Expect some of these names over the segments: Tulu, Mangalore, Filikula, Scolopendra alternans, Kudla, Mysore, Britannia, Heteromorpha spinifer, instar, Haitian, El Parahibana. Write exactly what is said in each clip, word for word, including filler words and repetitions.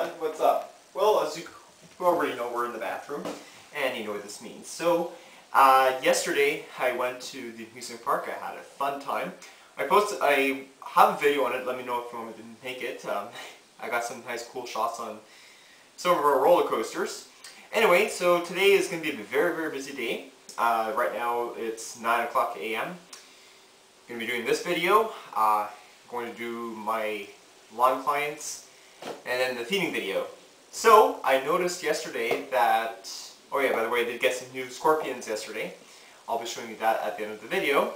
everyone, what's up? Well, as you already know, we're in the bathroom, and you know what this means. So, uh, yesterday I went to the amusement park. I had a fun time. I posted, I have a video on it, let me know if you want me to make it. Um, I got some nice cool shots on some of our roller coasters. Anyway, so today is going to be a very, very busy day. Uh, right now it's nine o'clock A M I'm going to be doing this video. Uh, I'm going to do my lawn clients and then the feeding video. So, I noticed yesterday that, oh yeah, by the way, I did get some new scorpions yesterday. I'll be showing you that at the end of the video.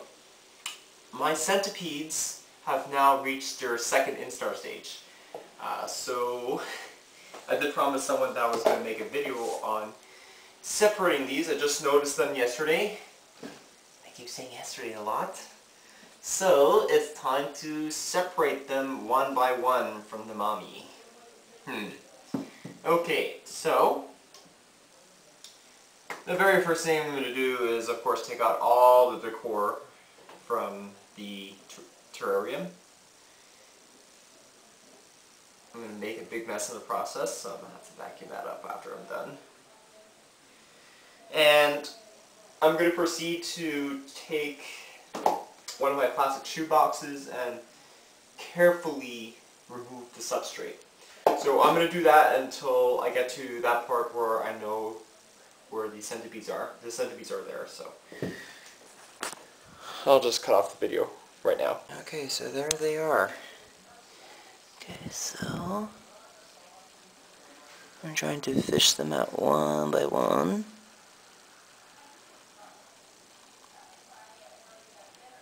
My centipedes have now reached their second instar stage. Uh, so, I did promise someone that I was going to make a video on separating these. I just noticed them yesterday. I keep saying yesterday a lot. So, it's time to separate them one by one from the mommy. Hmm. Okay, so, the very first thing I'm going to do is, of course, take out all the decor from the terrarium. I'm going to make a big mess in the process, so I'm going to have to vacuum that up after I'm done. And I'm going to proceed to take one of my plastic shoe boxes and carefully remove the substrate. So I'm going to do that until I get to that part where I know where the centipedes are. The centipedes are there, so I'll just cut off the video right now. Okay, so there they are. Okay, so I'm trying to fish them out one by one.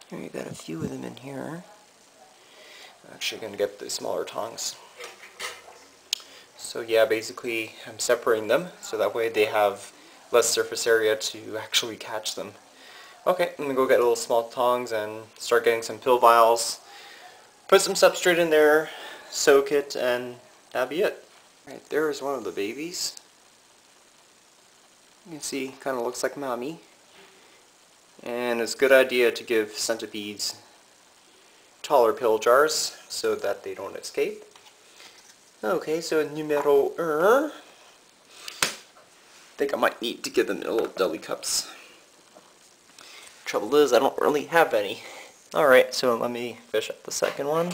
Here, you got a few of them in here. I'm actually going to get the smaller tongs. So yeah, basically I'm separating them so that way they have less surface area to actually catch them. Okay, I'm going to go get little small tongs and start getting some pill vials. Put some substrate in there, soak it, and that'll be it. Alright, there is one of the babies. You can see, kind of looks like mommy. And it's a good idea to give centipedes taller pill jars so that they don't escape. Okay, so numero un. I think I might need to give them little deli cups. Trouble is, I don't really have any. Alright, so let me fish up the second one.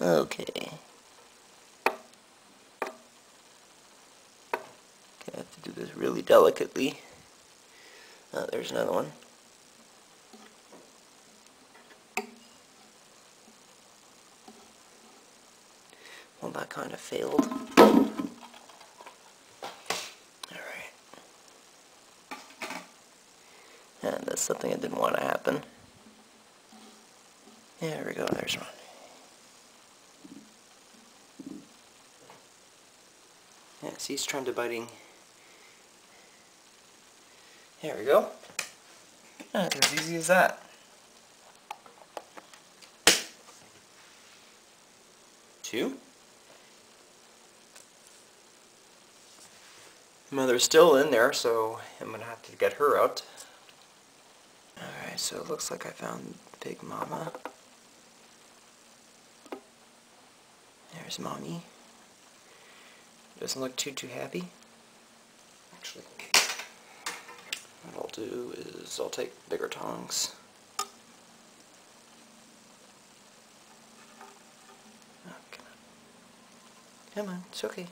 Okay. Okay, I have to do this really delicately. Oh, there's another one. Well, that kind of failed. Alright. And that's something I didn't want to happen. There we go, there's one. Yeah, see, he's trying to biting. There we go. That's as easy as that. Two. Mother's still in there, so I'm going to have to get her out. Alright, so it looks like I found Big Mama. There's Mommy. Doesn't look too, too happy. Actually, what I'll do is I'll take bigger tongs. Oh, come on. Come on, it's okay.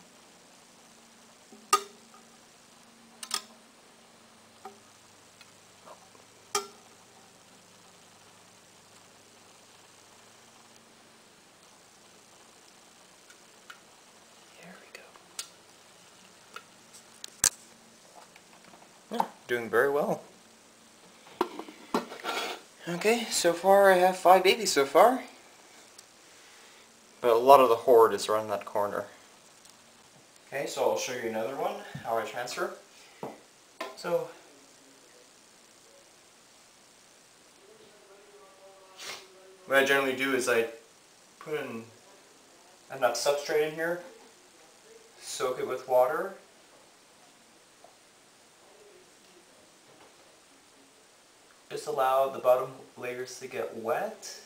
Doing very well. Okay, so far I have five babies so far. But a lot of the horde is around that corner. Okay, so I'll show you another one, how I transfer. So, what I generally do is I put in enough substrate in here, soak it with water, just allow the bottom layers to get wet.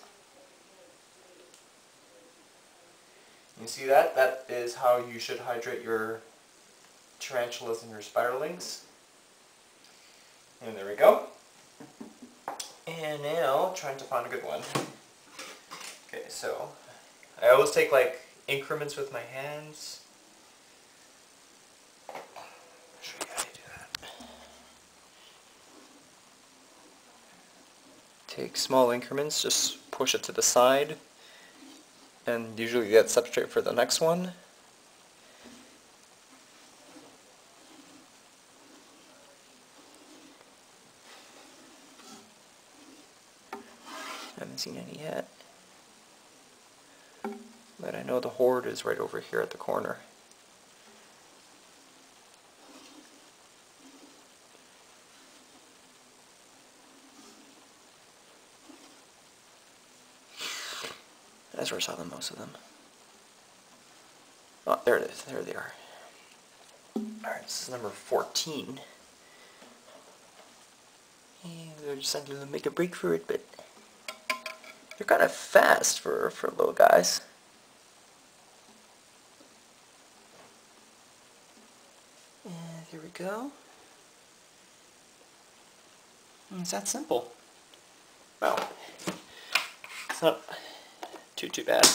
You see that? That is how you should hydrate your tarantulas and your spiderlings. And there we go. And now, trying to find a good one. Okay, so I always take like increments with my hands. Take small increments, just push it to the side, and usually get substrate for the next one. I haven't seen any yet, but I know the horde is right over here at the corner. That's where I saw the most of them. Oh, there it is. There they are. Alright, this is number fourteen. And they're just trying to make a break for it, but they're kind of fast for, for little guys. And here we go. And it's that simple. Wow. It's not Too, too bad.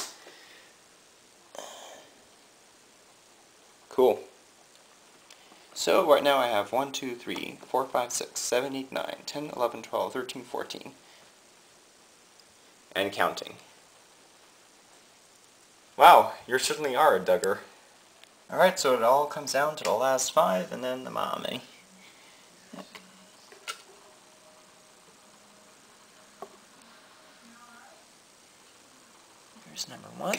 Cool. So right now I have one, two, three, four, five, six, seven, eight, nine, ten, eleven, twelve, thirteen, fourteen. And counting. Wow, you certainly are a dugger. Alright, so it all comes down to the last five and then the mommy. Here's number one.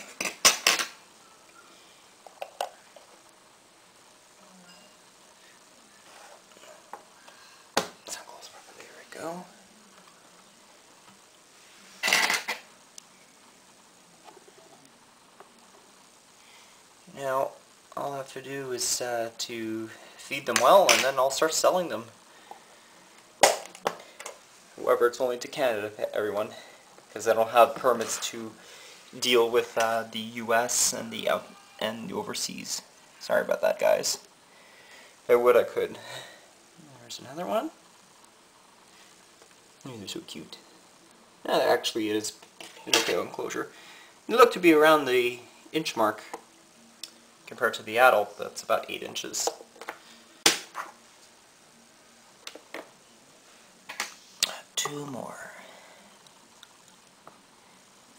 It's not closed properly. Here we go. Now, all I have to do is uh, to feed them well, and then I'll start selling them. However, it's only to Canada, everyone, because I don't have permits to deal with uh, the U S and the out and the overseas. Sorry about that, guys. If I would, I could. There's another one. Oh, they're so cute. No, actually, it is an okay enclosure. They look to be around the inch mark compared to the adult. That's about eight inches. Two more.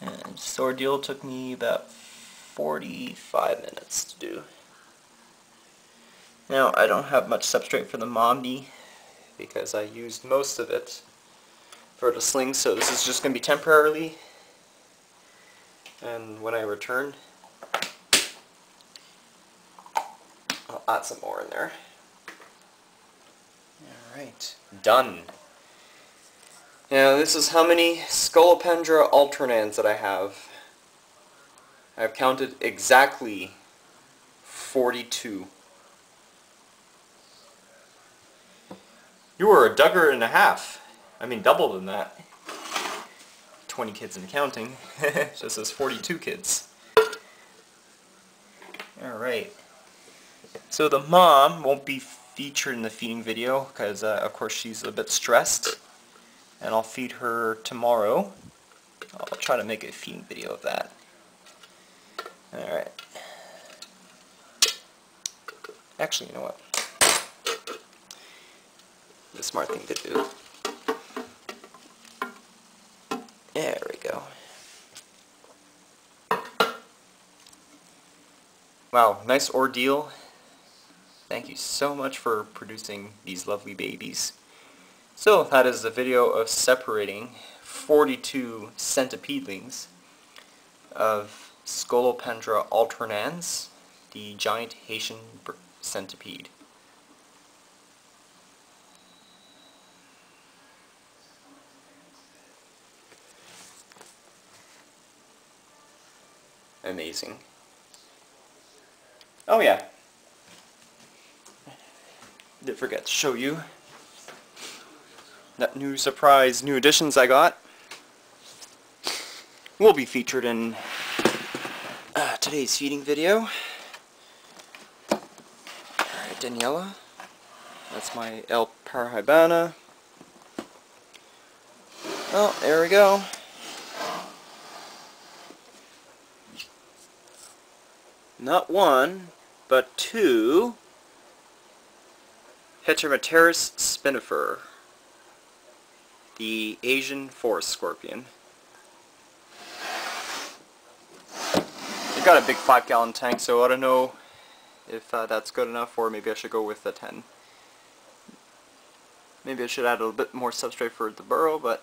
And this ordeal took me about forty-five minutes to do. Now, I don't have much substrate for the mommy because I used most of it for the sling, so this is just going to be temporarily. And when I return, I'll add some more in there. Alright, done. Now this is how many Scolopendra alternans that I have. I've counted exactly forty-two. You were a dugger and a half. I mean double than that. twenty kids and counting. So this is forty-two kids. Alright. So the mom won't be featured in the feeding video because uh, of course she's a bit stressed. And I'll feed her tomorrow. I'll try to make a feeding video of that. Alright. Actually, you know what? The smart thing to do. There we go. Wow, nice ordeal. Thank you so much for producing these lovely babies. So that is the video of separating forty-two centipedlings of Scolopendra alternans, the giant Haitian centipede. Amazing. Oh yeah. Did forget to show you that new surprise, new additions I got will be featured in uh, today's feeding video. Alright, Daniela. That's my El Parahibana. Oh, there we go. Not one, but two Heteromorpha spinifer, the Asian forest scorpion. I've got a big five gallon tank, so I don't know if uh, that's good enough, or maybe I should go with the ten. Maybe I should add a little bit more substrate for the burrow, but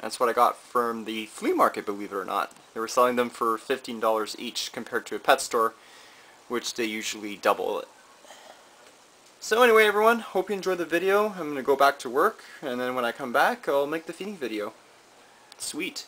that's what I got from the flea market, believe it or not. They were selling them for fifteen dollars each compared to a pet store, which they usually double it. So anyway, everyone, hope you enjoyed the video. I'm going to go back to work, and then when I come back, I'll make the feeding video. Sweet.